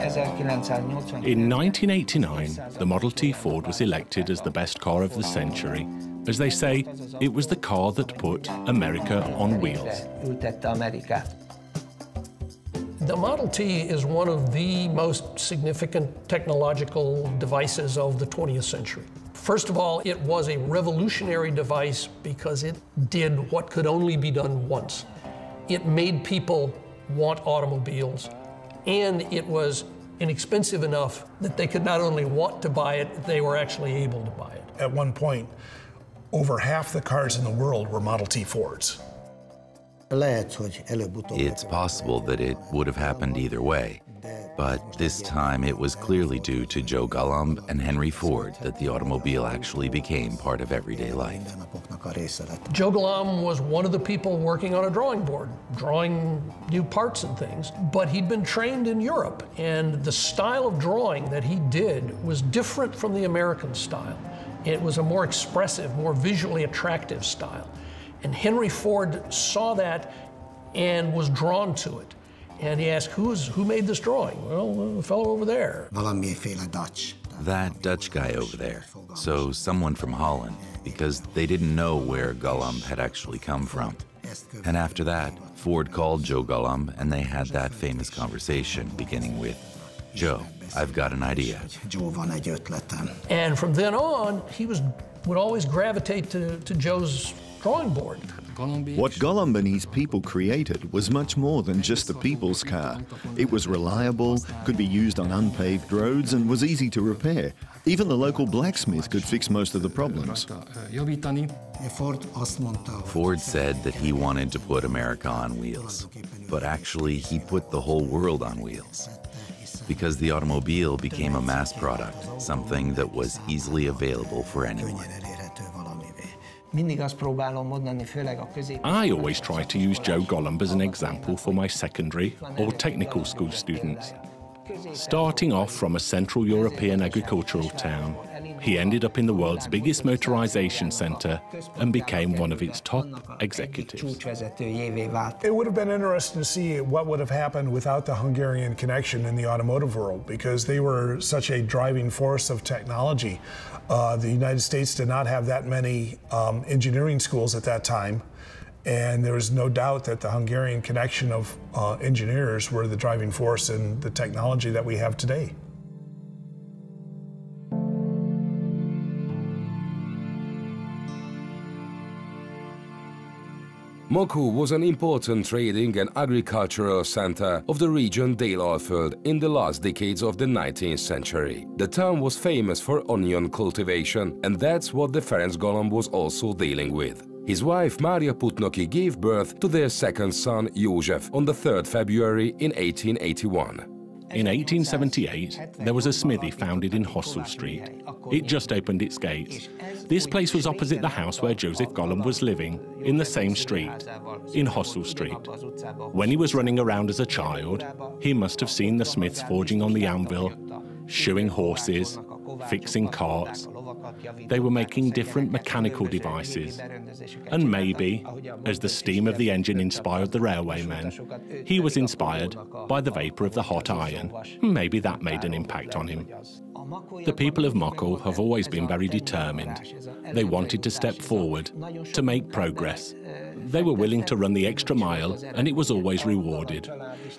In 1989, the Model T Ford was elected as the best car of the century. As they say, it was the car that put America on wheels. The Model T is one of the most significant technological devices of the 20th century. First of all, it was a revolutionary device because it did what could only be done once. It made people want automobiles, and it was inexpensive enough that they could not only want to buy it, they were actually able to buy it. At one point, over half the cars in the world were Model T Fords. It's possible that it would have happened either way, but this time it was clearly due to Joe Galamb and Henry Ford that the automobile actually became part of everyday life. Joe Galamb was one of the people working on a drawing board, drawing new parts and things, but he'd been trained in Europe, and the style of drawing that he did was different from the American style. It was a more expressive, more visually attractive style. And Henry Ford saw that and was drawn to it. And he asked, who made this drawing? Well, the fellow over there. That Dutch guy over there. So someone from Holland, because they didn't know where Galamb had actually come from. And after that, Ford called Joe Galamb, and they had that famous conversation beginning with, Joe, I've got an idea. And from then on, he would always gravitate to Joe's drawing board. What Galamb and his people created was much more than just the people's car. It was reliable, could be used on unpaved roads, and was easy to repair. Even the local blacksmith could fix most of the problems. Ford said that he wanted to put America on wheels, but actually he put the whole world on wheels. Because the automobile became a mass product, something that was easily available for anyone. I always try to use Joe Galamb as an example for my secondary or technical school students. Starting off from a Central European agricultural town, he ended up in the world's biggest motorization center and became one of its top executives. It would have been interesting to see what would have happened without the Hungarian connection in the automotive world, because they were such a driving force of technology. The United States did not have that many engineering schools at that time, and there was no doubt that the Hungarian connection of engineers were the driving force in the technology that we have today. Makó was an important trading and agricultural center of the region Dél-Alföld in the last decades of the 19th century. The town was famous for onion cultivation, and that's what the Ferenc Galamb was also dealing with. His wife Mária Putnoki gave birth to their second son József on the 3rd February in 1881. In 1878, there was a smithy founded in Hossel Street. It just opened its gates. This place was opposite the house where József Galamb was living, in the same street, in Hossel Street. When he was running around as a child, he must have seen the smiths forging on the anvil, shoeing horses, fixing carts. They were making different mechanical devices. And maybe, as the steam of the engine inspired the railway men, he was inspired by the vapor of the hot iron. Maybe that made an impact on him. The people of Makó have always been very determined. They wanted to step forward, to make progress. They were willing to run the extra mile, and it was always rewarded.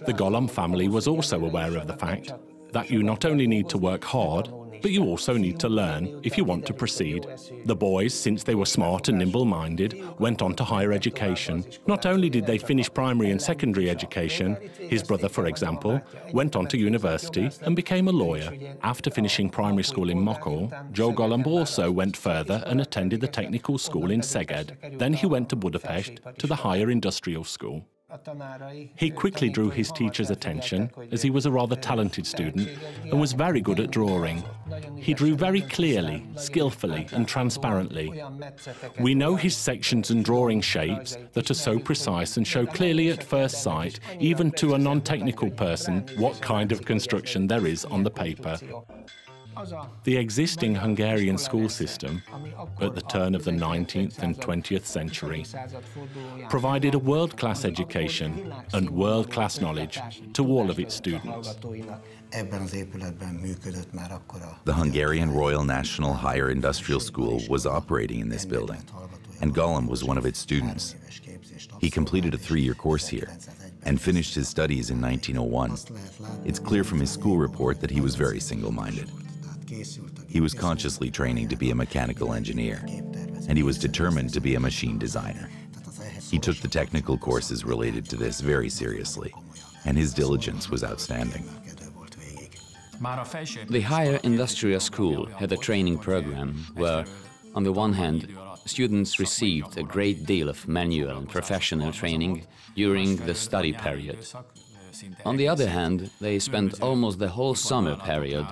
The Galamb family was also aware of the fact that you not only need to work hard, but you also need to learn if you want to proceed. The boys, since they were smart and nimble-minded, went on to higher education. Not only did they finish primary and secondary education, his brother, for example, went on to university and became a lawyer. After finishing primary school in Makó, Joe Galamb also went further and attended the technical school in Szeged. Then he went to Budapest to the Higher Industrial School. He quickly drew his teacher's attention, as he was a rather talented student and was very good at drawing. He drew very clearly, skillfully and transparently. We know his sections and drawing shapes that are so precise and show clearly at first sight, even to a non-technical person, what kind of construction there is on the paper. The existing Hungarian school system at the turn of the 19th and 20th century provided a world-class education and world-class knowledge to all of its students. The Hungarian Royal National Higher Industrial School was operating in this building, and Galamb was one of its students. He completed a three-year course here and finished his studies in 1901. It's clear from his school report that he was very single-minded. He was consciously training to be a mechanical engineer, and he was determined to be a machine designer. He took the technical courses related to this very seriously, and his diligence was outstanding. The Higher Industrial School had a training program where, on the one hand, students received a great deal of manual and professional training during the study period. On the other hand, they spent almost the whole summer period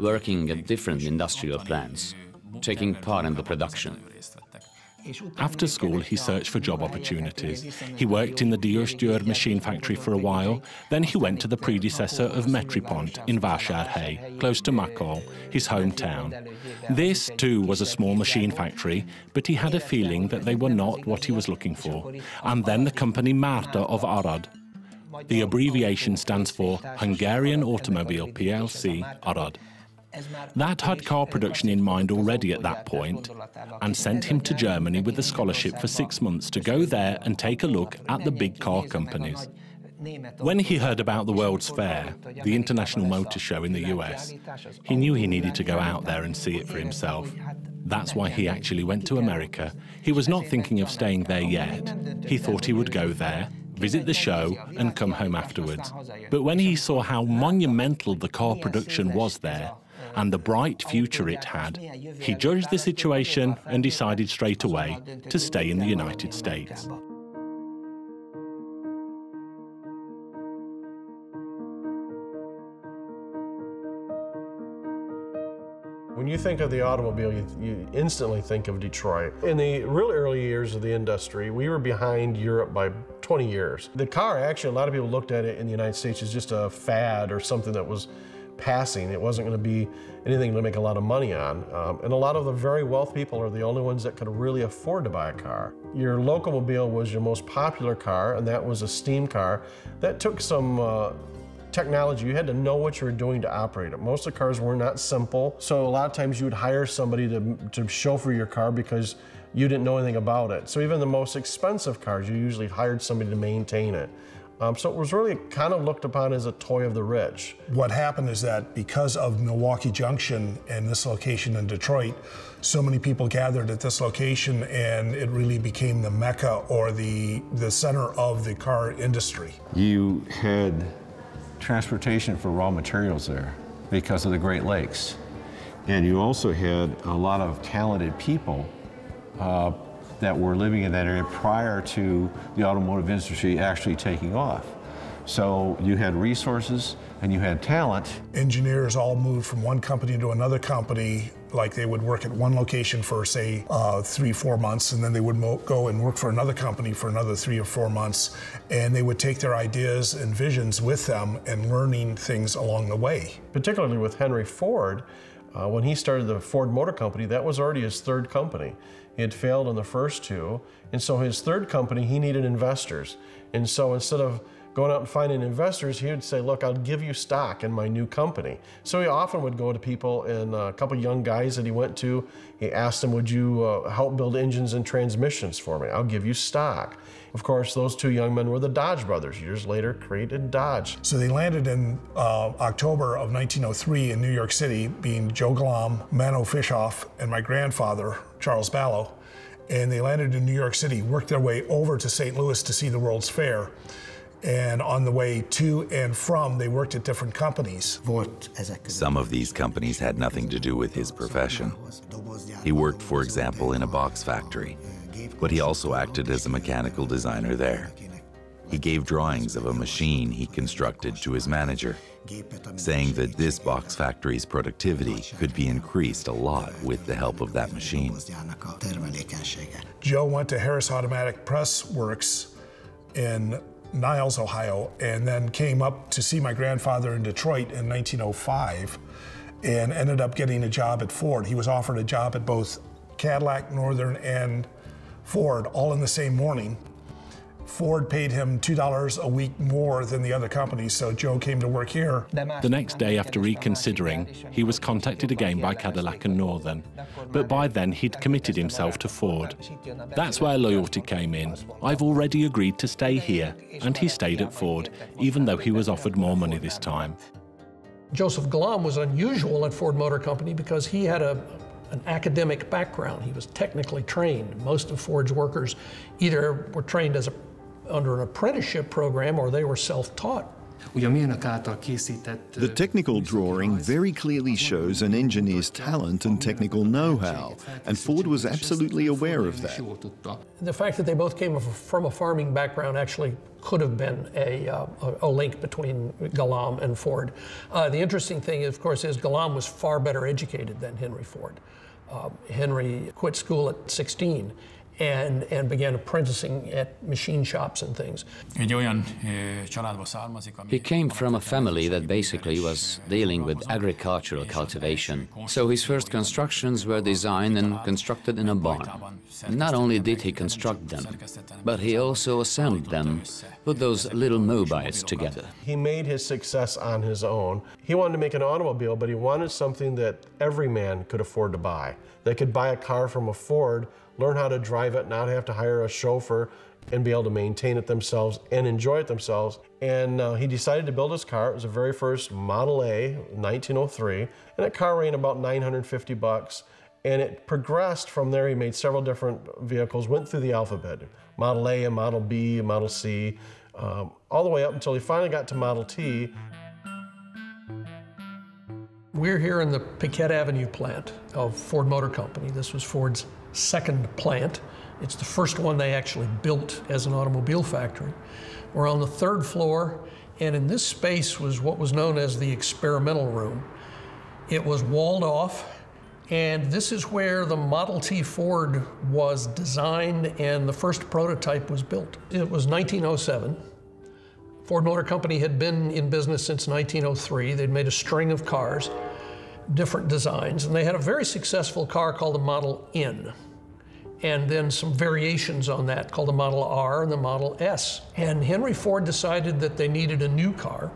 working at different industrial plants, taking part in the production. After school, he searched for job opportunities. He worked in the Diósgyőr machine factory for a while, then he went to the predecessor of Metropont in Varsarhe, close to Makó, his hometown. This, too, was a small machine factory, but he had a feeling that they were not what he was looking for. And then the company Marta of Arad. The abbreviation stands for Hungarian Automobile PLC, Arad. That had car production in mind already at that point, and sent him to Germany with a scholarship for 6 months to go there and take a look at the big car companies. When he heard about the World's Fair, the International Motor Show in the US, he knew he needed to go out there and see it for himself. That's why he actually went to America. He was not thinking of staying there yet. He thought he would go there, visit the show, and come home afterwards. But when he saw how monumental the car production was there, and the bright future it had, he judged the situation and decided straight away to stay in the United States. When you think of the automobile, you instantly think of Detroit. In the real early years of the industry, we were behind Europe by 20 years. The car, actually, a lot of people looked at it in the United States as just a fad or something that was passing. It wasn't going to be anything to make a lot of money on. And a lot of the very wealthy people are the only ones that could really afford to buy a car. Your locomobile was your most popular car, and that was a steam car. That took some technology. You had to know what you were doing to operate it. Most of the cars were not simple, so a lot of times you would hire somebody to chauffeur your car because you didn't know anything about it. So even the most expensive cars, you usually hired somebody to maintain it. So it was really kind of looked upon as a toy of the rich. What happened is that because of Milwaukee Junction and this location in Detroit, so many people gathered at this location, and it really became the mecca or the center of the car industry. You had transportation for raw materials there because of the Great Lakes. And you also had a lot of talented people that were living in that area prior to the automotive industry actually taking off. So you had resources and you had talent. Engineers all moved from one company to another company, like they would work at one location for, say, 3 or 4 months, and then they would go and work for another company for another 3 or 4 months, and they would take their ideas and visions with them and learning things along the way. Particularly with Henry Ford, when he started the Ford Motor Company, that was already his third company. He had failed on the first two, and so his third company, he needed investors. And so instead of going out and finding investors, he would say, look, I'll give you stock in my new company. So he often would go to people, and a couple young guys that he went to, he asked them, would you help build engines and transmissions for me? I'll give you stock. Of course, those two young men were the Dodge brothers. Years later, created Dodge. So they landed in October of 1903 in New York City, being Joe Galamb, Mano Fischhoff, and my grandfather, Charles Ballow. And they landed in New York City, worked their way over to St. Louis to see the World's Fair. And on the way to and from, they worked at different companies. Some of these companies had nothing to do with his profession. He worked, for example, in a box factory, but he also acted as a mechanical designer there. He gave drawings of a machine he constructed to his manager, saying that this box factory's productivity could be increased a lot with the help of that machine. Joe went to Harris Automatic Press Works in Niles, Ohio, and then came up to see my grandfather in Detroit in 1905, and ended up getting a job at Ford. He was offered a job at both Cadillac, Northern, and Ford, all in the same morning. Ford paid him $2 a week more than the other companies, so Joe came to work here. The next day, after reconsidering, he was contacted again by Cadillac and Northern, but by then he'd committed himself to Ford. That's where loyalty came in. I've already agreed to stay here, and he stayed at Ford, even though he was offered more money this time. József Galamb was unusual at Ford Motor Company because he had an academic background. He was technically trained. Most of Ford's workers either were trained as under an apprenticeship program or they were self-taught. The technical drawing very clearly shows an engineer's talent and technical know-how, and Ford was absolutely aware of that. The fact that they both came from a farming background actually could have been a link between Galamb and Ford. The interesting thing, of course, is Galamb was far better educated than Henry Ford. Henry quit school at 16. And began apprenticing at machine shops and things. He came from a family that basically was dealing with agricultural cultivation, so his first constructions were designed and constructed in a barn. Not only did he construct them, but he also assembled them, put those little mobiles together. He made his success on his own. He wanted to make an automobile, but he wanted something that every man could afford to buy. They could buy a car from a Ford, learn how to drive it, not have to hire a chauffeur, and be able to maintain it themselves and enjoy it themselves. And he decided to build his car. It was the very first Model A, 1903, and that car ran about 950 bucks. And it progressed from there. He made several different vehicles, went through the alphabet, Model A, and Model B, and Model C, all the way up until he finally got to Model T. We're here in the Piquette Avenue plant of Ford Motor Company. This was Ford's second plant. It's the first one they actually built as an automobile factory. We're on the third floor, and in this space was what was known as the experimental room. It was walled off, and this is where the Model T Ford was designed and the first prototype was built. It was 1907. Ford Motor Company had been in business since 1903. They'd made a string of cars, different designs, and they had a very successful car called the Model N, and then some variations on that called the Model R and the Model S. And Henry Ford decided that they needed a new car,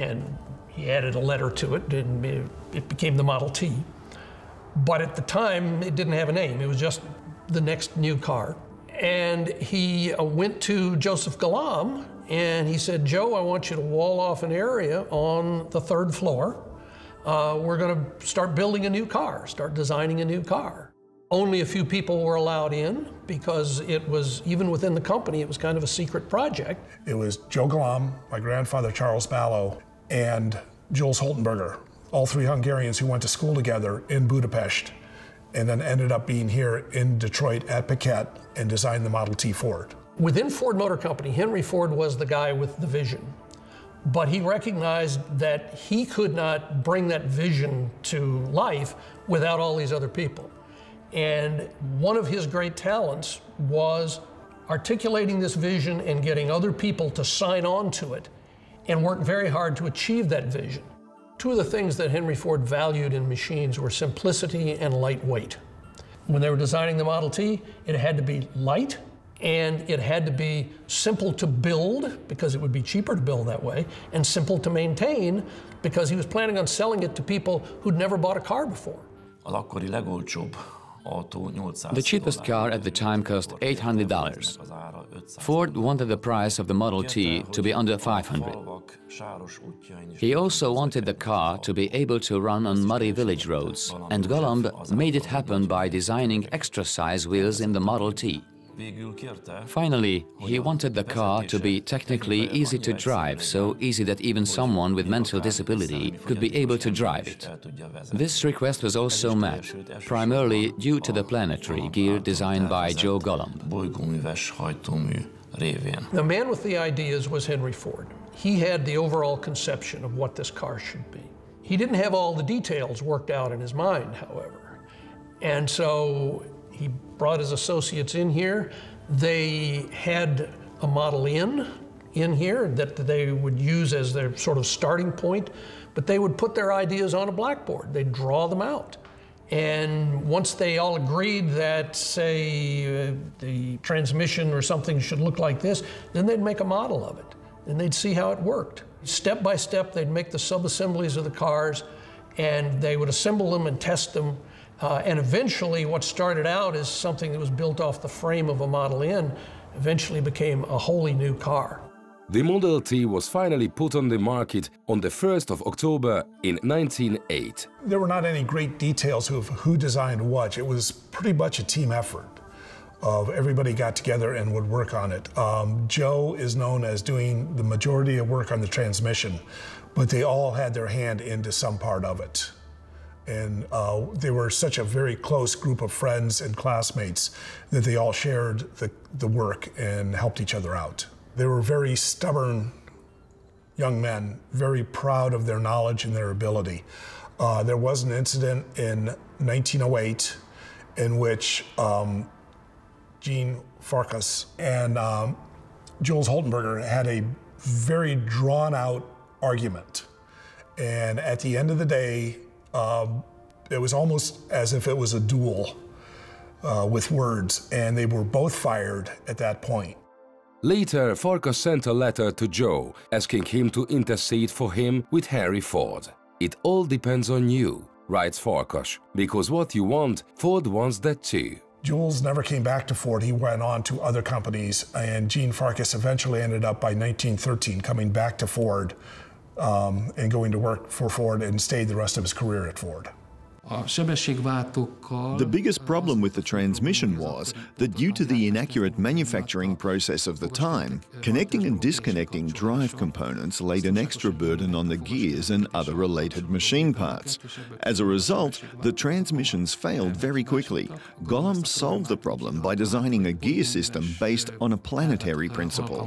and he added a letter to it, and it became the Model T. But at the time, it didn't have a name. It was just the next new car. And he went to József Galamb, and he said, Joe, I want you to wall off an area on the third floor. We're going to start building a new car, start designing a new car. Only a few people were allowed in because it was, even within the company, it was kind of a secret project. It was Joe Galamb, my grandfather Charles Ballow, and Jules Haltenberger, all three Hungarians who went to school together in Budapest and then ended up being here in Detroit at Piquette and designed the Model T Ford. Within Ford Motor Company, Henry Ford was the guy with the vision. But he recognized that he could not bring that vision to life without all these other people. And one of his great talents was articulating this vision and getting other people to sign on to it and work very hard to achieve that vision. Two of the things that Henry Ford valued in machines were simplicity and lightweight. When they were designing the Model T, it had to be light, and it had to be simple to build, because it would be cheaper to build that way, and simple to maintain, because he was planning on selling it to people who'd never bought a car before. The cheapest car at the time cost $800. Ford wanted the price of the Model T to be under $500. He also wanted the car to be able to run on muddy village roads, and Galamb made it happen by designing extra size wheels in the Model T. Finally, he wanted the car to be technically easy to drive, so easy that even someone with mental disability could be able to drive it. This request was also met, primarily due to the planetary gear designed by Joe Galamb. The man with the ideas was Henry Ford. He had the overall conception of what this car should be. He didn't have all the details worked out in his mind, however, and so he brought his associates in here. They had a Model N in here that they would use as their sort of starting point, But they would put their ideas on a blackboard. They'd draw them out. And once they all agreed that, say, the transmission or something should look like this, then they'd make a model of it. And they'd see how it worked. Step by step, they'd make the sub-assemblies of the cars, and they would assemble them and test them. And eventually, what started out as something that was built off the frame of a Model N eventually became a wholly new car. The Model T was finally put on the market on the 1st of October in 1908. There were not any great details of who designed what. It was pretty much a team effort of everybody got together and would work on it. Joe is known as doing the majority of work on the transmission, but they all had their hand into some part of it. And they were such a very close group of friends and classmates that they all shared the work and helped each other out. They were very stubborn young men, very proud of their knowledge and their ability. There was an incident in 1908 in which Gene Farkas and Jules Haltenberger had a very drawn-out argument. And at the end of the day, it was almost as if it was a duel with words, and they were both fired at that point. Later, Farkas sent a letter to Joe, asking him to intercede for him with Henry Ford. "It all depends on you," writes Farkas, "because what you want, Ford wants that too." Jules never came back to Ford. He went on to other companies, and Gene Farkas eventually ended up by 1913 coming back to Ford and going to work for Ford and stayed the rest of his career at Ford. The biggest problem with the transmission was that due to the inaccurate manufacturing process of the time, connecting and disconnecting drive components laid an extra burden on the gears and other related machine parts. As a result, the transmissions failed very quickly. Galamb solved the problem by designing a gear system based on a planetary principle.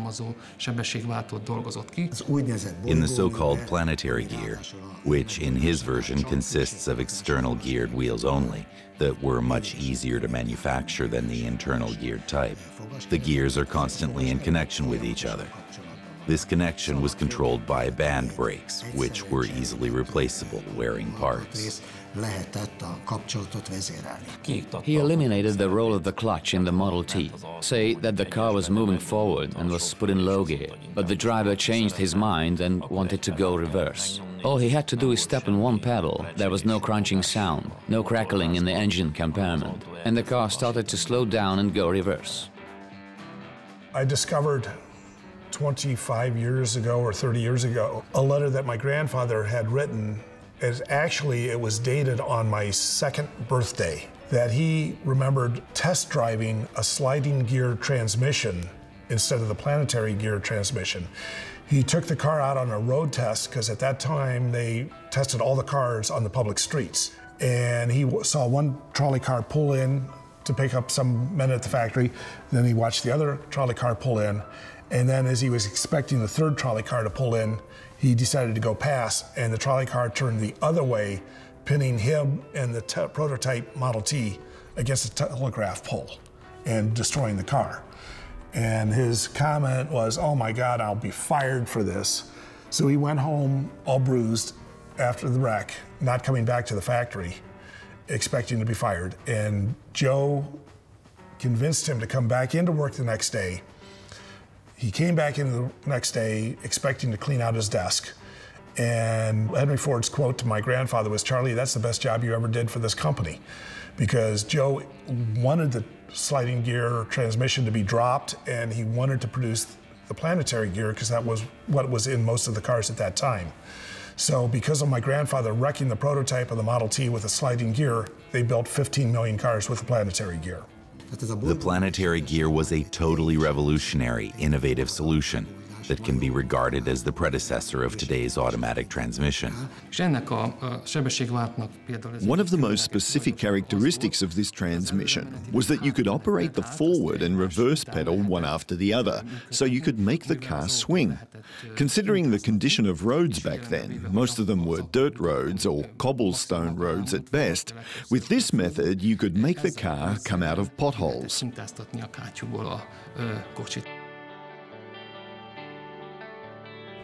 In the so-called planetary gear, which in his version consists of external geared wheels only, that were much easier to manufacture than the internal geared type. The gears are constantly in connection with each other. This connection was controlled by band brakes, which were easily replaceable wearing parts. He eliminated the role of the clutch in the Model T. Say that the car was moving forward and was put in low gear, but the driver changed his mind and wanted to go reverse. All he had to do is step on one pedal. There was no crunching sound, no crackling in the engine compartment, and the car started to slow down and go reverse. I discovered 25 years ago or 30 years ago a letter that my grandfather had written. It was dated on my second birthday, that he remembered test driving a sliding gear transmission instead of the planetary gear transmission. He took the car out on a road test, because at that time they tested all the cars on the public streets. And he saw one trolley car pull in to pick up some men at the factory. Then he watched the other trolley car pull in. And then as he was expecting the third trolley car to pull in, he decided to go past, and the trolley car turned the other way, pinning him and the prototype Model T against a telegraph pole and destroying the car. And his comment was, "Oh my God, I'll be fired for this." So he went home all bruised after the wreck, not coming back to the factory, expecting to be fired. And Joe convinced him to come back into work the next day. He came back in the next day expecting to clean out his desk. And Henry Ford's quote to my grandfather was, "Charlie, that's the best job you ever did for this company," because Joe wanted the sliding gear transmission to be dropped, and he wanted to produce the planetary gear because that was what was in most of the cars at that time. So because of my grandfather wrecking the prototype of the Model T with a sliding gear, they built 15 million cars with the planetary gear. The planetary gear was a totally revolutionary, innovative solution that can be regarded as the predecessor of today's automatic transmission. One of the most specific characteristics of this transmission was that you could operate the forward and reverse pedal one after the other, so you could make the car swing. Considering the condition of roads back then, most of them were dirt roads or cobblestone roads at best, with this method you could make the car come out of potholes.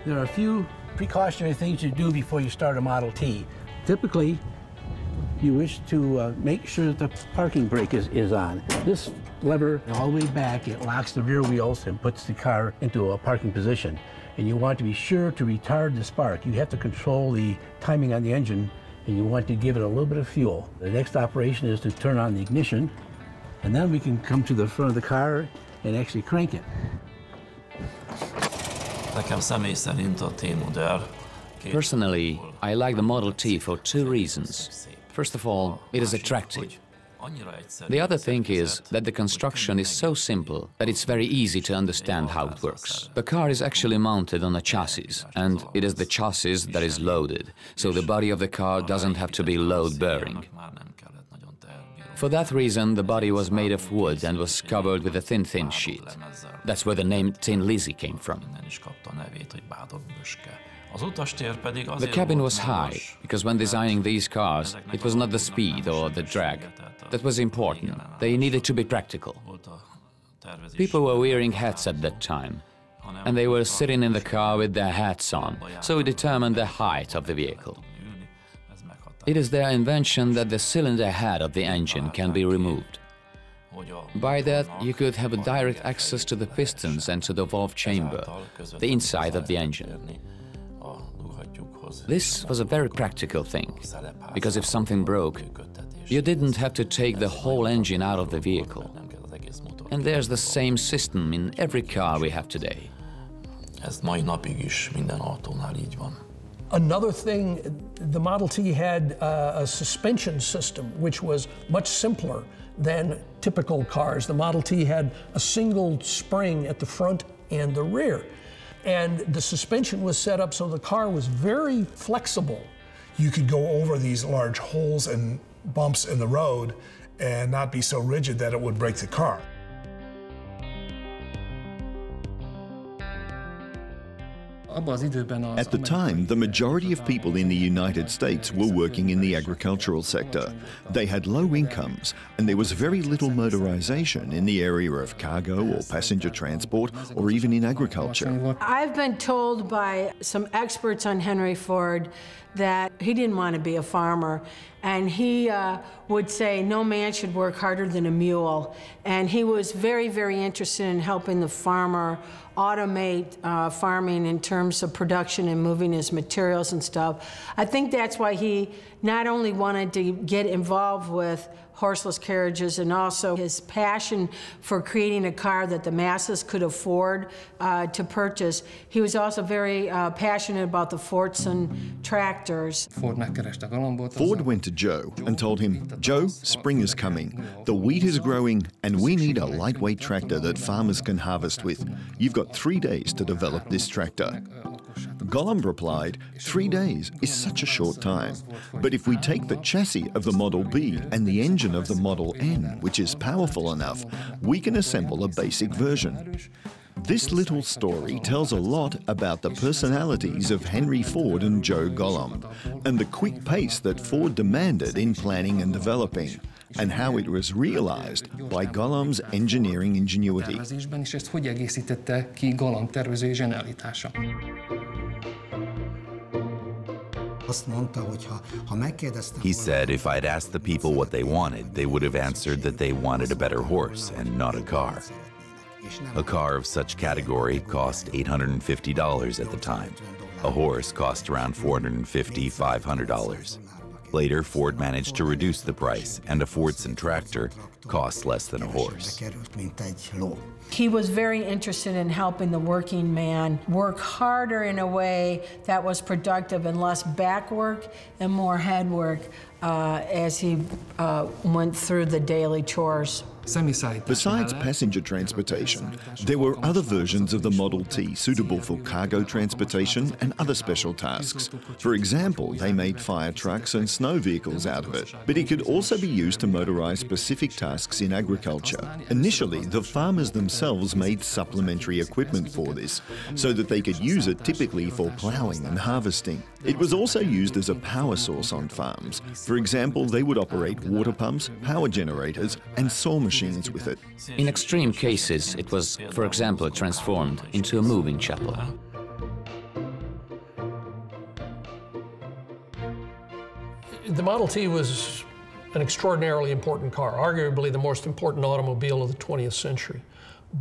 There are a few precautionary things to do before you start a Model T. Typically, you wish to make sure that the parking brake is on. This lever, all the way back, it locks the rear wheels and puts the car into a parking position. And you want to be sure to retard the spark. You have to control the timing on the engine, and you want to give it a little bit of fuel. The next operation is to turn on the ignition, and then we can come to the front of the car and actually crank it. Personally, I like the Model T for two reasons. First of all, it is attractive. The other thing is that the construction is so simple that it's very easy to understand how it works. The car is actually mounted on a chassis, and it is the chassis that is loaded, so the body of the car doesn't have to be load-bearing. For that reason, the body was made of wood and was covered with a thin sheet. That's where the name Tin Lizzy came from. The cabin was high, because when designing these cars, it was not the speed or the drag. That was important. They needed to be practical. People were wearing hats at that time, and they were sitting in the car with their hats on, so it determined the height of the vehicle. It is their invention that the cylinder head of the engine can be removed. By that, you could have a direct access to the pistons and to the valve chamber, the inside of the engine. This was a very practical thing, because if something broke, you didn't have to take the whole engine out of the vehicle. And there's the same system in every car we have today. Another thing, the Model T had a suspension system, which was much simpler than typical cars. The Model T had a single spring at the front and the rear. And the suspension was set up so the car was very flexible. You could go over these large holes and bumps in the road and not be so rigid that it would break the car. At the time, the majority of people in the United States were working in the agricultural sector. They had low incomes, and there was very little motorization in the area of cargo or passenger transport, or even in agriculture. I've been told by some experts on Henry Ford that he didn't want to be a farmer, and he would say no man should work harder than a mule, and he was very, very interested in helping the farmer automate farming in terms of production and moving his materials and stuff. I think that's why he not only wanted to get involved with horseless carriages, and also his passion for creating a car that the masses could afford to purchase. He was also very passionate about the Fordson tractors. Ford went to Joe and told him, "Joe, spring is coming. The wheat is growing, and we need a lightweight tractor that farmers can harvest with. You've got 3 days to develop this tractor." Galamb replied, "3 days is such a short time, but if we take the chassis of the Model B and the engine of the Model N, which is powerful enough, we can assemble a basic version." This little story tells a lot about the personalities of Henry Ford and Joe Galamb, and the quick pace that Ford demanded in planning and developing, and how it was realized by Galamb's engineering ingenuity. He said if I'd asked the people what they wanted, they would have answered that they wanted a better horse and not a car. A car of such category cost $850 at the time. A horse cost around $450, $500. Later, Ford managed to reduce the price, and a Fordson tractor cost less than a horse. He was very interested in helping the working man work harder in a way that was productive and less back work and more head work as he went through the daily chores. Besides passenger transportation, there were other versions of the Model T suitable for cargo transportation and other special tasks. For example, they made fire trucks and snow vehicles out of it, but it could also be used to motorize specific tasks in agriculture. Initially, the farmers themselves made supplementary equipment for this, so that they could use it typically for plowing and harvesting. It was also used as a power source on farms. For example, they would operate water pumps, power generators, and saw machines with it. In extreme cases, it was, for example, transformed into a moving chapel. The Model T was an extraordinarily important car, arguably the most important automobile of the 20th century.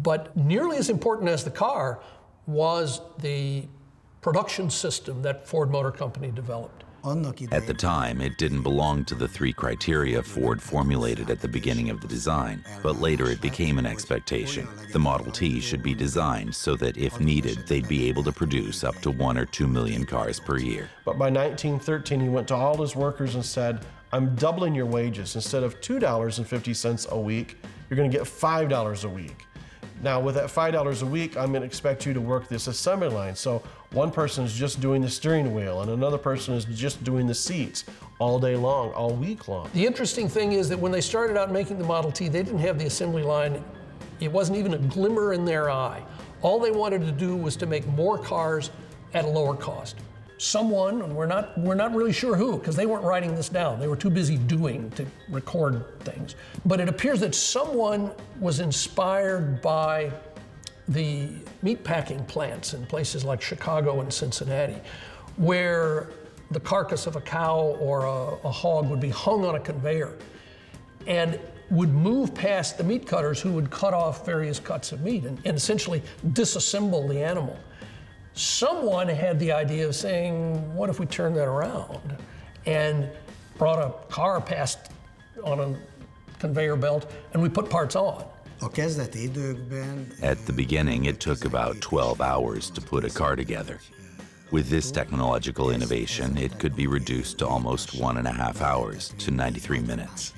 But nearly as important as the car was the production system that Ford Motor Company developed. At the time, it didn't belong to the three criteria Ford formulated at the beginning of the design, but later it became an expectation. The Model T should be designed so that, if needed, they'd be able to produce up to 1 or 2 million cars per year. But by 1913, he went to all his workers and said, I'm doubling your wages. Instead of $2.50 a week, you're going to get $5 a week. Now, with that $5 a week, I'm going to expect you to work this assembly line. So one person is just doing the steering wheel, and another person is just doing the seats all day long, all week long. The interesting thing is that when they started out making the Model T, they didn't have the assembly line. It wasn't even a glimmer in their eye. All they wanted to do was to make more cars at a lower cost. Someone, we're not really sure who, because they weren't writing this down. They were too busy doing to record things. But it appears that someone was inspired by the meatpacking plants in places like Chicago and Cincinnati, where the carcass of a cow or a hog would be hung on a conveyor and would move past the meat cutters who would cut off various cuts of meat and essentially disassemble the animal. Someone had the idea of saying, what if we turn that around and brought a car past on a conveyor belt and we put parts on? At the beginning, it took about 12 hours to put a car together. With this technological innovation, it could be reduced to almost 1.5 hours, to 93 minutes.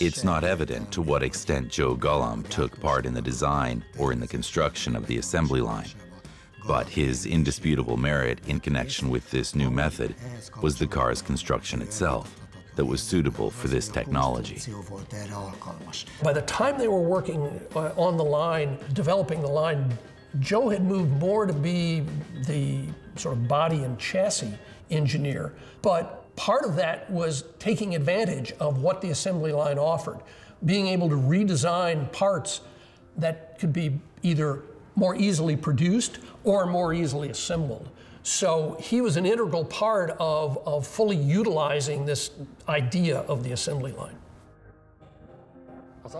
It's not evident to what extent Joe Galamb took part in the design or in the construction of the assembly line, but his indisputable merit in connection with this new method was the car's construction itself that was suitable for this technology. By the time they were working on the line, developing the line, Joe had moved more to be the sort of body and chassis engineer, but part of that was taking advantage of what the assembly line offered, being able to redesign parts that could be either more easily produced or more easily assembled. So he was an integral part of fully utilizing this idea of the assembly line.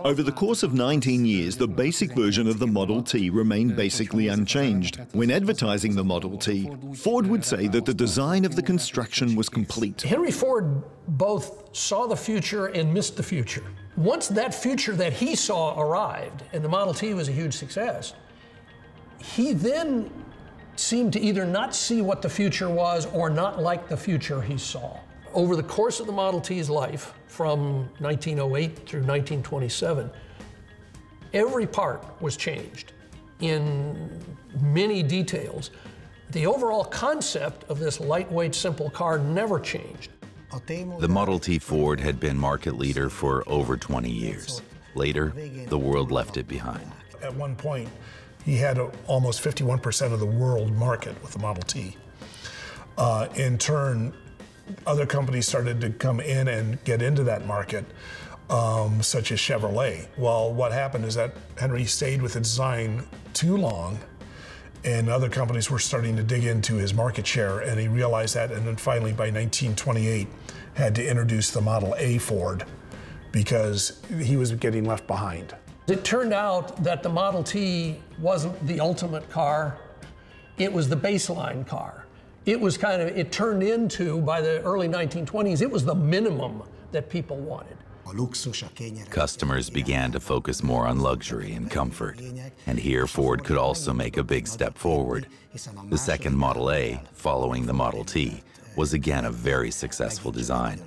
Over the course of 19 years, the basic version of the Model T remained basically unchanged. When advertising the Model T, Ford would say that the design of the construction was complete. Henry Ford both saw the future and missed the future. Once that future that he saw arrived, and the Model T was a huge success, he then seemed to either not see what the future was or not like the future he saw. Over the course of the Model T's life, from 1908 through 1927, every part was changed in many details. The overall concept of this lightweight, simple car never changed. The Model T Ford had been market leader for over 20 years. Later, the world left it behind. At one point, he had almost 51% of the world market with the Model T. In turn, other companies started to come in and get into that market, such as Chevrolet. Well, what happened is that Henry stayed with the design too long, and other companies were starting to dig into his market share, and he realized that, and then finally, by 1928, had to introduce the Model A Ford, because he was getting left behind. It turned out that the Model T wasn't the ultimate car, it was the baseline car. It was kind of, it turned into, by the early 1920s, it was the minimum that people wanted. Customers began to focus more on luxury and comfort. And here Ford could also make a big step forward. The second Model A, following the Model T, was again a very successful design.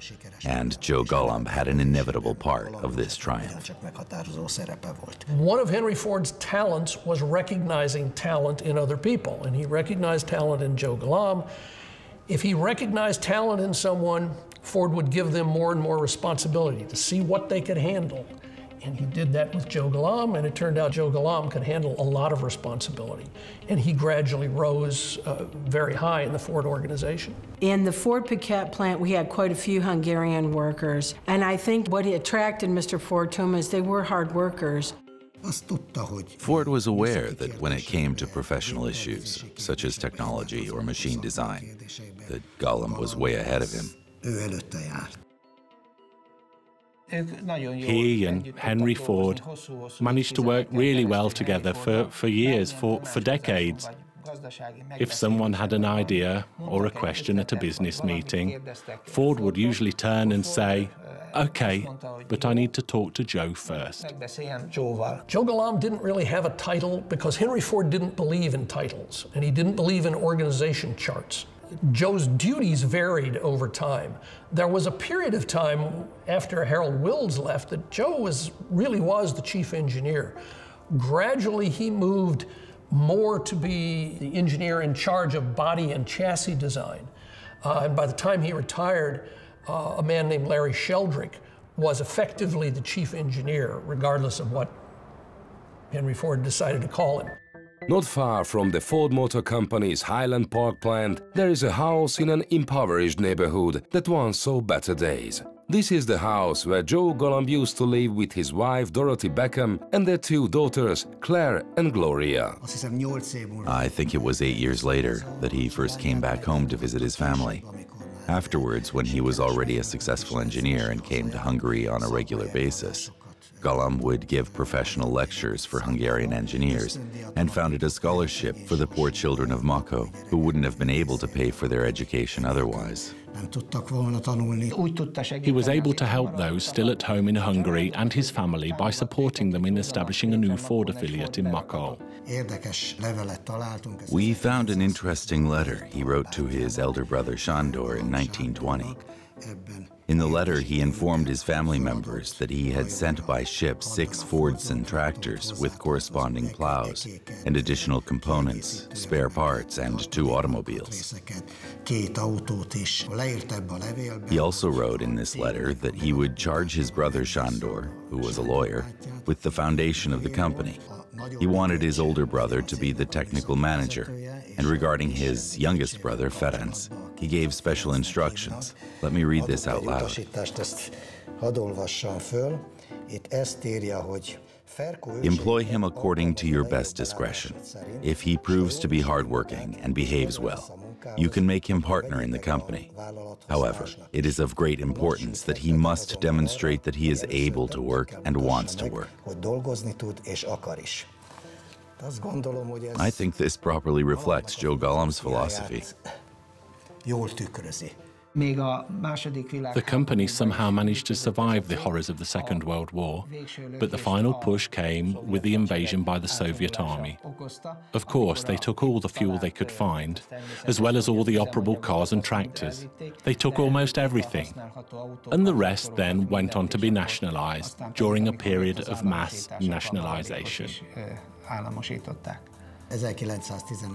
And Joe Galamb had an inevitable part of this triumph. One of Henry Ford's talents was recognizing talent in other people, and he recognized talent in Joe Galamb. If he recognized talent in someone, Ford would give them more and more responsibility to see what they could handle. And he did that with Joe Galamb, and it turned out Joe Galamb could handle a lot of responsibility. And he gradually rose very high in the Ford organization. In the Ford Paquette plant, we had quite a few Hungarian workers. And I think what attracted Mr. Ford to him is they were hard workers. Ford was aware that when it came to professional issues, such as technology or machine design, that Galamb was way ahead of him. He and Henry Ford managed to work really well together for years, for decades. If someone had an idea or a question at a business meeting, Ford would usually turn and say, "Okay, but I need to talk to Joe first." Joe Galamb didn't really have a title because Henry Ford didn't believe in titles, and he didn't believe in organization charts. Joe's duties varied over time. There was a period of time after Harold Wills left that Joe really was the chief engineer. Gradually, he moved more to be the engineer in charge of body and chassis design. And by the time he retired, a man named Larry Sheldrick was effectively the chief engineer, regardless of what Henry Ford decided to call him. Not far from the Ford Motor Company's Highland Park plant, there is a house in an impoverished neighborhood that once saw better days. This is the house where Joe Galamb used to live with his wife Dorothy Beckham and their two daughters, Claire and Gloria. I think it was 8 years later that he first came back home to visit his family. Afterwards, when he was already a successful engineer and came to Hungary on a regular basis, Galamb would give professional lectures for Hungarian engineers and founded a scholarship for the poor children of Makó, who wouldn't have been able to pay for their education otherwise. He was able to help those still at home in Hungary and his family by supporting them in establishing a new Ford affiliate in Makó. We found an interesting letter he wrote to his elder brother Sándor in 1920. In the letter, he informed his family members that he had sent by ship 6 Fordson tractors with corresponding plows and additional components, spare parts, and 2 automobiles. He also wrote in this letter that he would charge his brother Sándor, who was a lawyer, with the foundation of the company. He wanted his older brother to be the technical manager, and regarding his youngest brother, Ferenc, he gave special instructions. Let me read this out loud. Employ him according to your best discretion. If he proves to be hardworking and behaves well, you can make him partner in the company. However, it is of great importance that he must demonstrate that he is able to work and wants to work. I think this properly reflects Joe Galamb's philosophy. The company somehow managed to survive the horrors of the Second World War, but the final push came with the invasion by the Soviet army. Of course, they took all the fuel they could find, as well as all the operable cars and tractors. They took almost everything. And the rest then went on to be nationalized during a period of mass nationalization.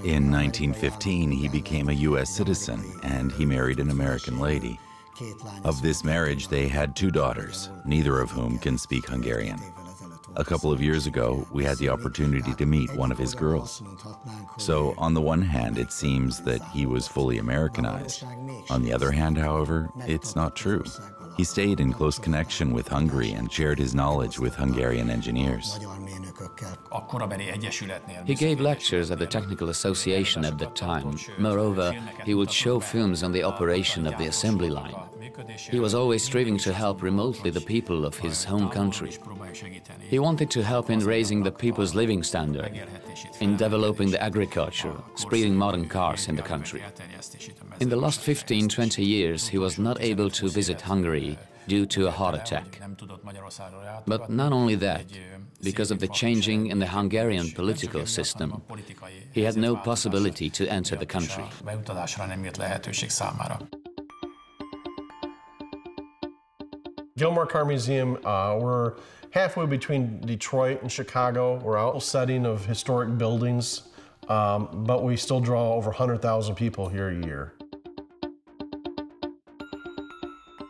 In 1915, he became a U.S. citizen, and he married an American lady. Of this marriage, they had 2 daughters, neither of whom can speak Hungarian. A couple of years ago, we had the opportunity to meet one of his girls. So, on the one hand, it seems that he was fully Americanized. On the other hand, however, it's not true. He stayed in close connection with Hungary and shared his knowledge with Hungarian engineers. He gave lectures at the Technical Association at that time. Moreover, he would show films on the operation of the assembly line. He was always striving to help remotely the people of his home country. He wanted to help in raising the people's living standard, in developing the agriculture, spreading modern cars in the country. In the last 15-20 years, he was not able to visit Hungary due to a heart attack. But not only that, because of the changing in the Hungarian political system, he had no possibility to enter the country. Gilmore Car Museum, we're halfway between Detroit and Chicago. We're out setting of historic buildings, but we still draw over 100,000 people here a year.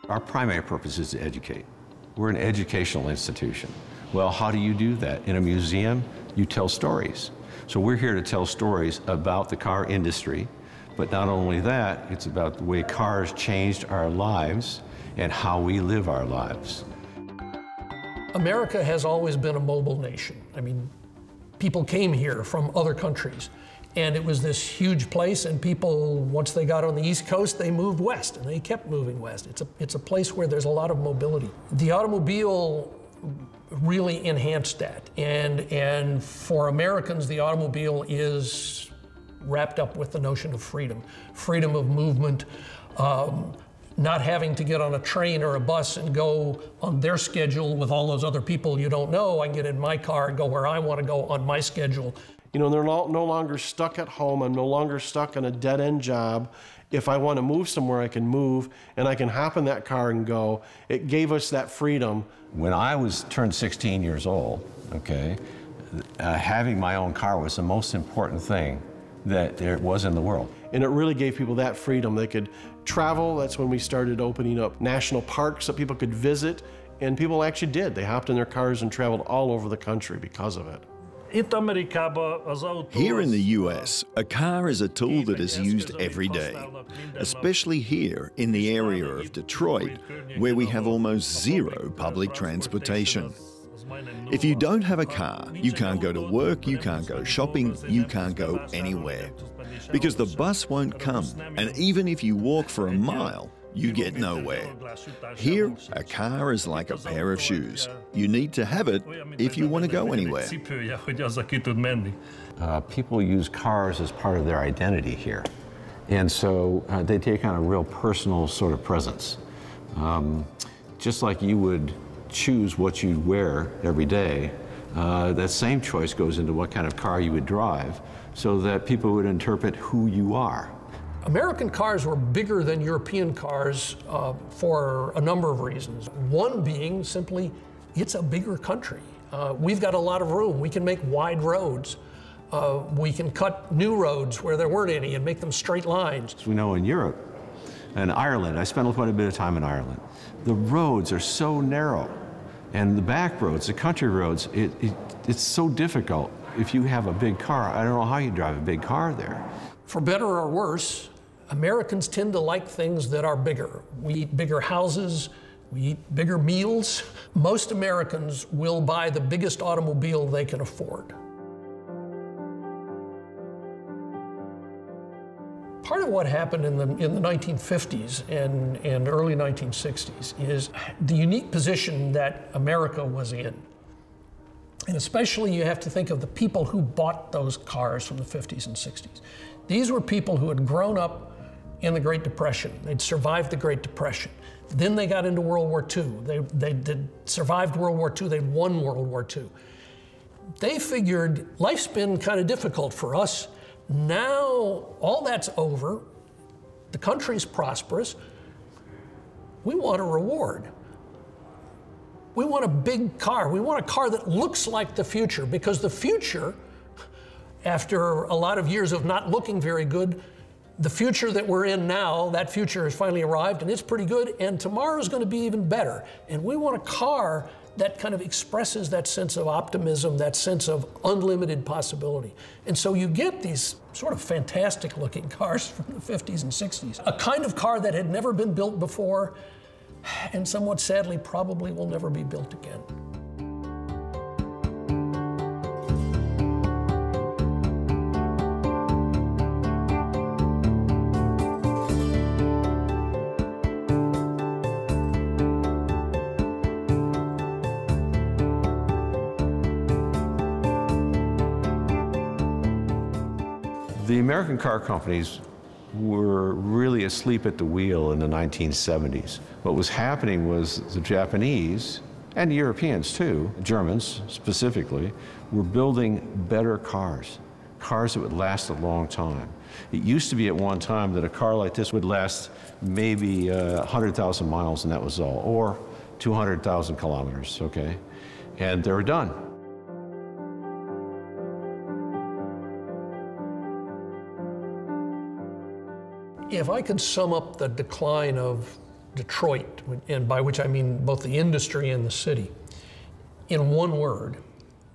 Our primary purpose is to educate. We're an educational institution. Well, how do you do that? In a museum, you tell stories. So we're here to tell stories about the car industry, but not only that, it's about the way cars changed our lives and how we live our lives. America has always been a mobile nation. I mean, people came here from other countries, and it was this huge place, and people, once they got on the East Coast, they moved west, and they kept moving west. It's a place where there's a lot of mobility. The automobile really enhanced that, and for Americans, the automobile is wrapped up with the notion of freedom, freedom of movement, not having to get on a train or a bus and go on their schedule with all those other people you don't know. I can get in my car and go where I want to go on my schedule. You know, they're no longer stuck at home. I'm no longer stuck on a dead-end job. If I want to move somewhere, I can move, and I can hop in that car and go. It gave us that freedom. When I was turned 16 years old, okay, having my own car was the most important thing that there was in the world. And it really gave people that freedom. They could travel. That's when we started opening up national parks that people could visit, and people actually did. They hopped in their cars and traveled all over the country because of it. Here in the U.S., a car is a tool that is used every day, especially here in the area of Detroit, where we have almost zero public transportation. If you don't have a car, you can't go to work, you can't go shopping, you can't go anywhere, because the bus won't come, and even if you walk for a mile, you get nowhere. Here, a car is like a pair of shoes. You need to have it if you want to go anywhere. People use cars as part of their identity here, and so they take on a real personal sort of presence. Just like you would choose what you wear every day, that same choice goes into what kind of car you would drive, so that people would interpret who you are. American cars were bigger than European cars for a number of reasons. One being simply, it's a bigger country. We've got a lot of room. We can make wide roads. We can cut new roads where there weren't any and make them straight lines. As we know in Europe and Ireland, I spent quite a bit of time in Ireland, the roads are so narrow, and the back roads, the country roads, it's so difficult. If you have a big car, I don't know how you drive a big car there. For better or worse, Americans tend to like things that are bigger. We eat bigger houses, we eat bigger meals. Most Americans will buy the biggest automobile they can afford. Part of what happened in the 1950s and early 1960s is the unique position that America was in. And especially you have to think of the people who bought those cars from the 50s and 60s. These were people who had grown up in the Great Depression. They'd survived the Great Depression. Then they got into World War II. They survived World War II. They'd won World War II. They figured life's been kind of difficult for us. Now all that's over. The country's prosperous. We want a reward. We want a big car. We want a car that looks like the future, because the future, after a lot of years of not looking very good, the future that we're in now, that future has finally arrived, and it's pretty good, and tomorrow's going to be even better. And we want a car that kind of expresses that sense of optimism, that sense of unlimited possibility. And so you get these sort of fantastic looking cars from the 50s and 60s, a kind of car that had never been built before, and somewhat sadly probably will never be built again. The American car companies were really asleep at the wheel in the 1970s. What was happening was the Japanese, and the Europeans too, Germans specifically, were building better cars, cars that would last a long time. It used to be at one time that a car like this would last maybe 100,000 miles and that was all, or 200,000 kilometers, okay? And they were done. If I could sum up the decline of Detroit, and by which I mean both the industry and the city, in one word,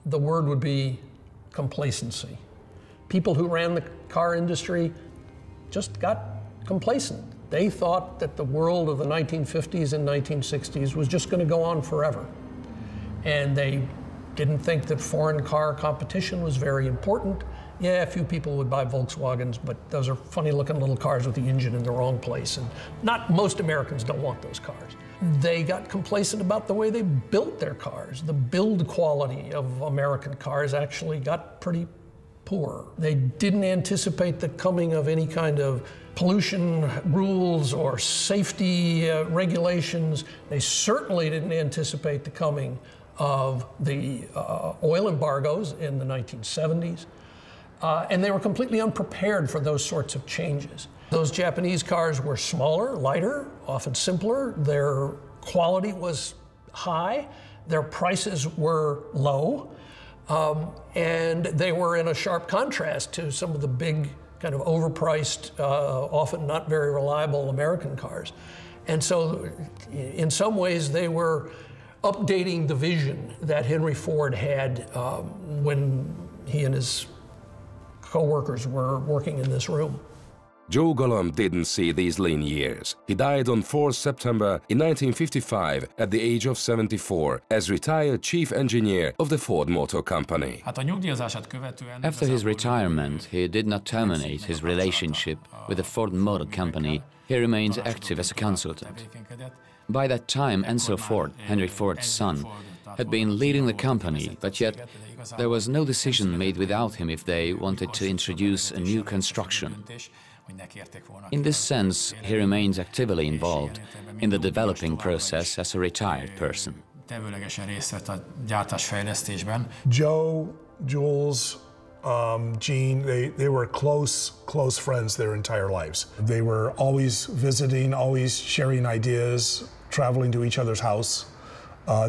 the word would be complacency. People who ran the car industry just got complacent. They thought that the world of the 1950s and 1960s was just going to go on forever. and they didn't think that foreign car competition was very important. Yeah, a few people would buy Volkswagens, but those are funny-looking little cars with the engine in the wrong place, and most Americans don't want those cars. They got complacent about the way they built their cars. The build quality of American cars actually got pretty poor. They didn't anticipate the coming of any kind of pollution rules or safety regulations. They certainly didn't anticipate the coming of the oil embargoes in the 1970s. And they were completely unprepared for those sorts of changes. Those Japanese cars were smaller, lighter, often simpler. Their quality was high. Their prices were low. And they were in a sharp contrast to some of the big, kind of overpriced, often not very reliable American cars. And so in some ways they were updating the vision that Henry Ford had when he and his co-workers were working in this room. Joe Galamb didn't see these lean years. He died on 4 September in 1955 at the age of 74 as retired chief engineer of the Ford Motor Company. After his retirement, he did not terminate his relationship with the Ford Motor Company. He remained active as a consultant. By that time, Ansel Ford, Henry Ford's son, had been leading the company, but yet there was no decision made without him if they wanted to introduce a new construction. In this sense, he remains actively involved in the developing process as a retired person. Joe, Jules, Gene, they were close friends their entire lives. They were always visiting, always sharing ideas, traveling to each other's house.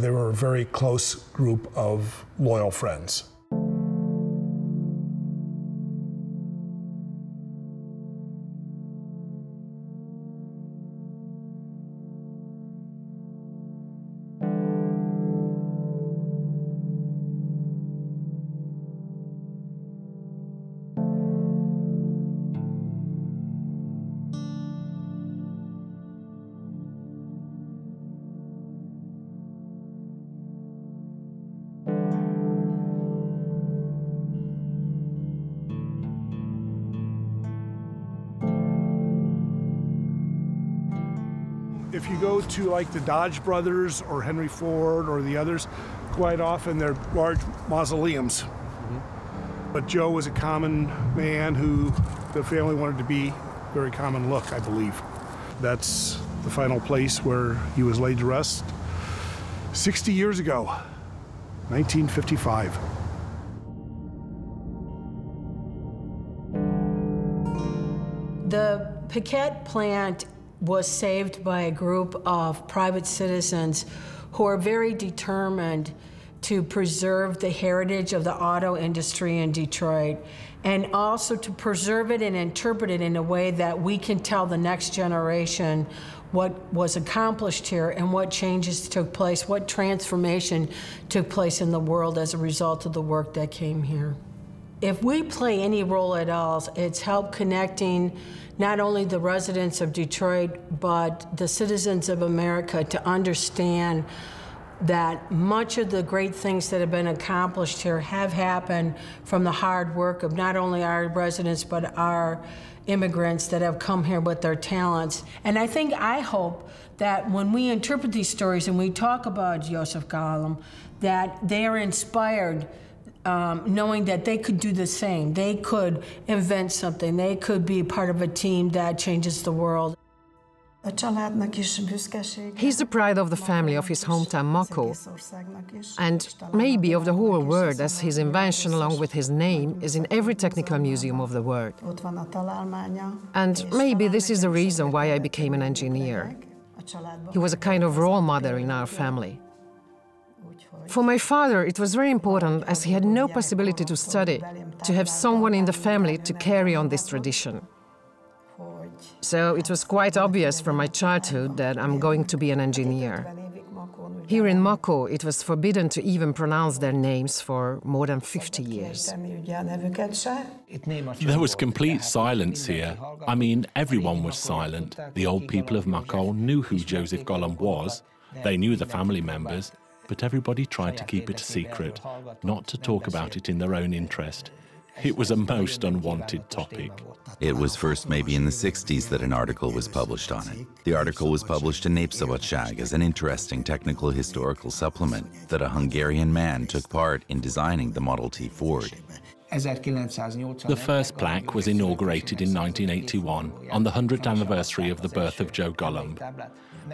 They were a very close group of loyal friends. If you go to like the Dodge brothers or Henry Ford or the others, quite often they're large mausoleums. Mm-hmm. But Joe was a common man who the family wanted to be. Very common look, I believe. That's the final place where he was laid to rest 60 years ago, 1955. The Paquette plant was saved by a group of private citizens who are very determined to preserve the heritage of the auto industry in Detroit, and also to preserve it and interpret it in a way that we can tell the next generation what was accomplished here and what changes took place, what transformation took place in the world as a result of the work that came here. If we play any role at all, it's helped connecting not only the residents of Detroit, but the citizens of America to understand that much of the great things that have been accomplished here have happened from the hard work of not only our residents, but our immigrants that have come here with their talents. And I hope that when we interpret these stories and we talk about József Galamb, that they are inspired knowing that they could do the same. They could invent something. They could be part of a team that changes the world. He's the pride of the family of his hometown Makó, and maybe of the whole world, as his invention, along with his name, is in every technical museum of the world. And maybe this is the reason why I became an engineer. He was a kind of role model in our family. For my father, it was very important, as he had no possibility to study, to have someone in the family to carry on this tradition. So it was quite obvious from my childhood that I'm going to be an engineer. Here in Makó, it was forbidden to even pronounce their names for more than 50 years. There was complete silence here. I mean, everyone was silent. The old people of Makó knew who József Galamb was. They knew the family members. but everybody tried to keep it a secret, not to talk about it in their own interest. It was a most unwanted topic. It was first maybe in the 60s that an article was published on it. The article was published in Népszabadság as an interesting technical historical supplement that a Hungarian man took part in designing the Model T Ford. The first plaque was inaugurated in 1981 on the 100th anniversary of the birth of Joe Galamb.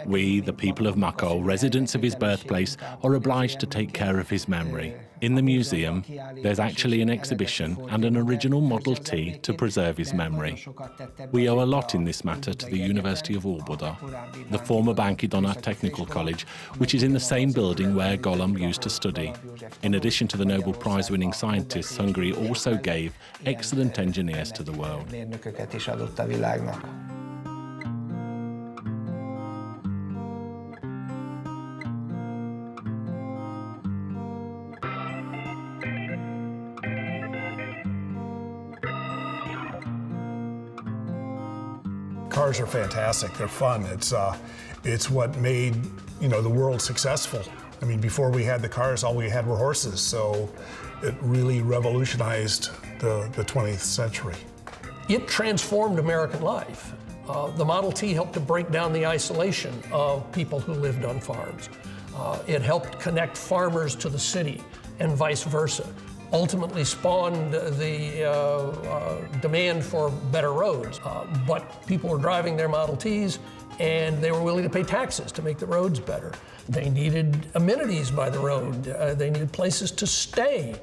We, the people of Makó, residents of his birthplace, are obliged to take care of his memory. In the museum, there's actually an exhibition and an original Model T to preserve his memory. We owe a lot in this matter to the University of Óbuda, the former Bánki Donát Technical College, which is in the same building where Galamb used to study. In addition to the Nobel Prize-winning scientists, Hungary also gave excellent engineers to the world. Cars are fantastic. They're fun. It's what made, you know, the world successful. I mean, before we had the cars, all we had were horses. So it really revolutionized the 20th century. It transformed American life. The Model T helped to break down the isolation of people who lived on farms. It helped connect farmers to the city and vice versa. Ultimately spawned the demand for better roads. But people were driving their Model Ts and they were willing to pay taxes to make the roads better. They needed amenities by the road. They needed places to stay.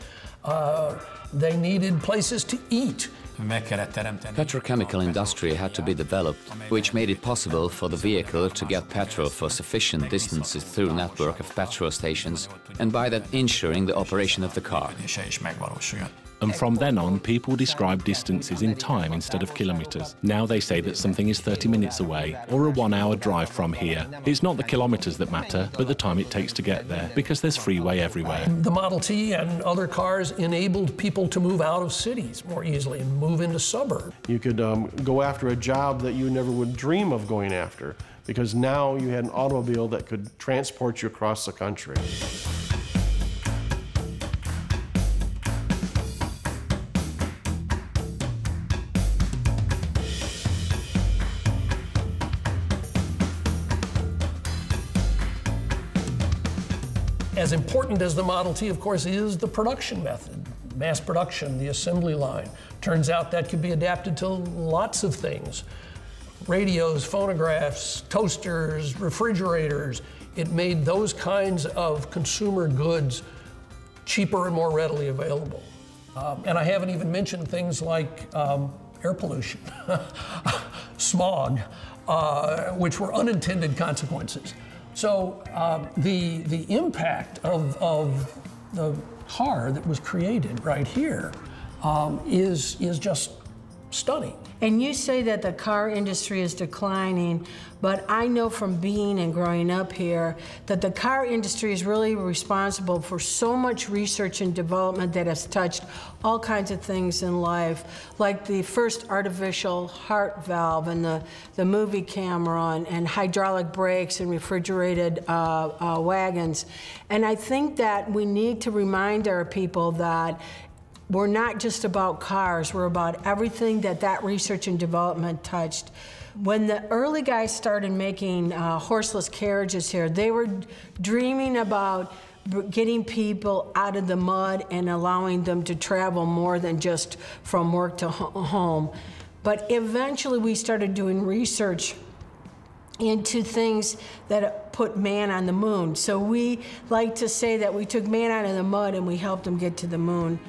They needed places to eat. Petrochemical industry had to be developed, which made it possible for the vehicle to get petrol for sufficient distances through a network of petrol stations, and by that ensuring the operation of the car. And from then on, people describe distances in time instead of kilometers. Now they say that something is 30 minutes away or a 1-hour drive from here. It's not the kilometers that matter, but the time it takes to get there, because there's freeway everywhere. The Model T and other cars enabled people to move out of cities more easily and move into suburbs. You could go after a job that you never would dream of going after, because now you had an automobile that could transport you across the country. As important as the Model T, of course, is the production method, mass production, the assembly line. Turns out that could be adapted to lots of things. Radios, phonographs, toasters, refrigerators. It made those kinds of consumer goods cheaper and more readily available. And I haven't even mentioned things like air pollution, smog, which were unintended consequences. So the impact of the car that was created right here is just stunning. And you say that the car industry is declining, but I know from being and growing up here that the car industry is really responsible for so much research and development that has touched all kinds of things in life, like the first artificial heart valve and the movie camera and hydraulic brakes and refrigerated wagons. And I think that we need to remind our people that we're not just about cars, we're about everything that research and development touched. When the early guys started making horseless carriages here, they were dreaming about getting people out of the mud and allowing them to travel more than just from work to home. But eventually we started doing research into things that put man on the moon. So we like to say that we took man out of the mud and we helped him get to the moon.